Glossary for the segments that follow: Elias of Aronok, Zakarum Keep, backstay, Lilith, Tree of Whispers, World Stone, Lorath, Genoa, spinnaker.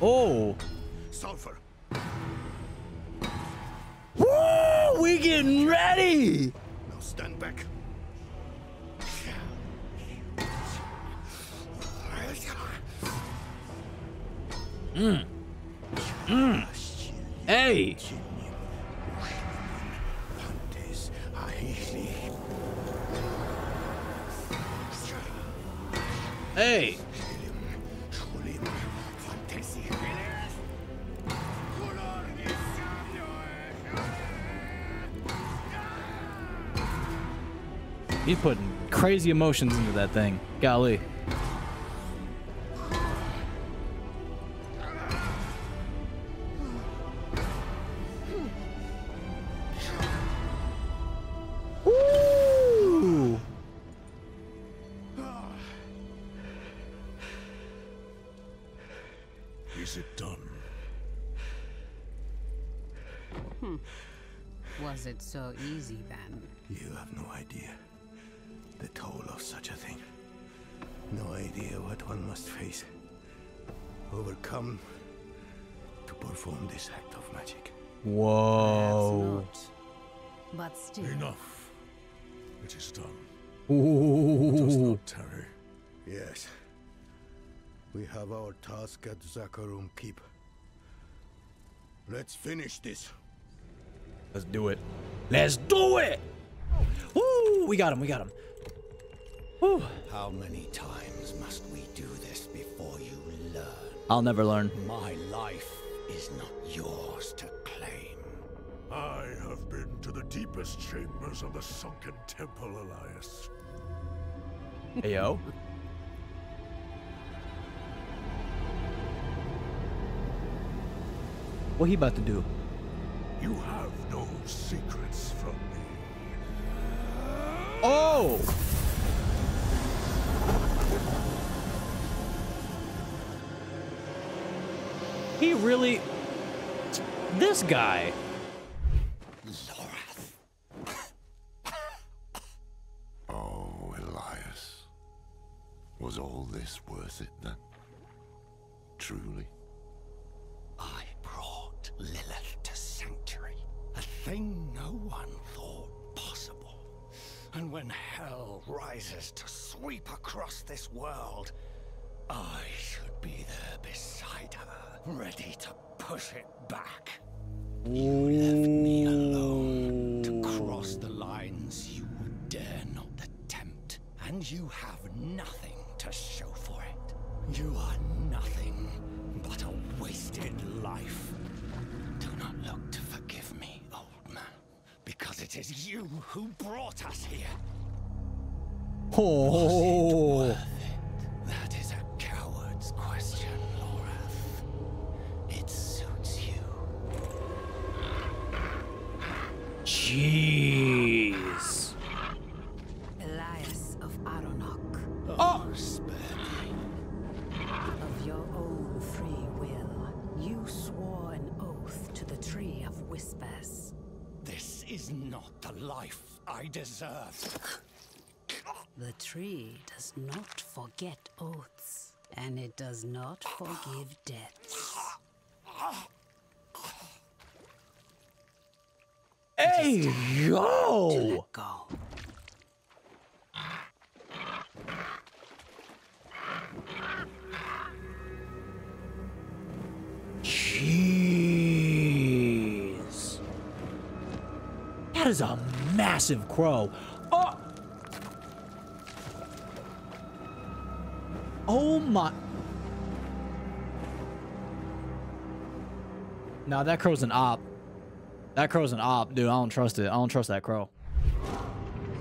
Oh. Sulfur. Woo! We getting ready. Now stand back. Mm. Mm. Hey. Hey. He's putting crazy emotions into that thing. Golly. So easy then. You have no idea the toll of such a thing. No idea what one must face, overcome to perform this act of magic. Whoa. Perhaps not, but still. Enough. It is done. It does not tarry. Yes. We have our task at Zakarum Keep. Let's finish this. Let's do it. Let's do it! Woo! We got him, we got him. Woo. How many times must we do this before you learn? I'll never learn. My life is not yours to claim. I have been to the deepest chambers of the sunken temple, Elias. Hey, yo. What he about to do? You have no secrets from me. Oh! He really... This guy. Lorath. Oh, Elias. Was all this worth it then? Truly? I brought Lilith. A thing no one thought possible. And when hell rises to sweep across this world, I should be there beside her, ready to push it back. You left me alone to cross the lines you dare not attempt, and you have nothing to show for it. You are nothing but a wasted life. Do not look to forgive me, old man, because it is you who brought us here. Oh. Was it worth it? That is a coward's question, Lorath. It suits you. Jeez. Elias of Aronok. Oh, spare me. Of your own free will, you swore an oath to the Tree of Whispers. This is not the life I deserve. The tree does not forget oaths, and it does not forgive debts. Hey, yo! To let go. Jeez. That is a massive crow. Oh. Oh my. Nah, that crow's an op. That crow's an op, dude. I don't trust it. I don't trust that crow.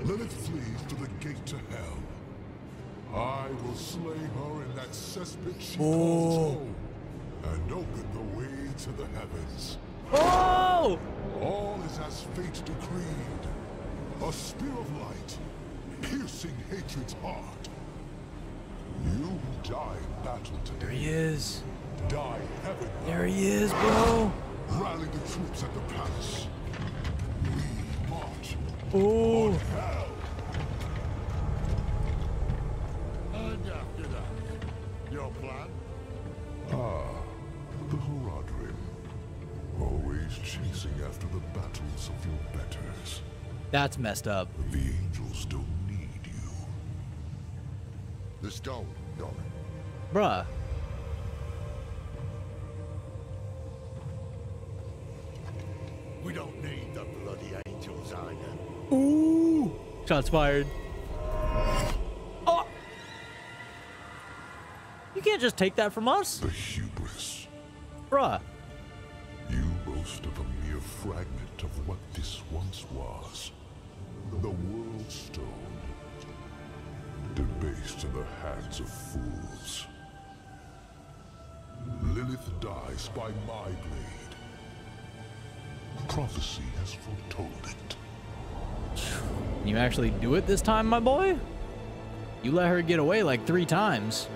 Lilith flees to the gate to hell. I will slay her in that cesspit she calls home. And open the way to the heavens. Oh! All is as fate decreed. A spear of light, piercing hatred's heart. You die battle today. There he is. Die heaven. There he is, bro. Rally the troops at the palace. We march. Oh! Hell. And after that, your plan? Ah. after the battles of your betters. That's messed up. The angels don't need you. The stone, darling. Bruh. We don't need the bloody angels either. Ooh! Shots fired. Oh! You can't just take that from us. The hubris. Bruh. You boast of a mere fragment of what this once was. The World Stone. Debased in the hands of fools. Lilith dies by my blade. Prophecy has foretold it. You actually do it this time, my boy? You let her get away like 3 times.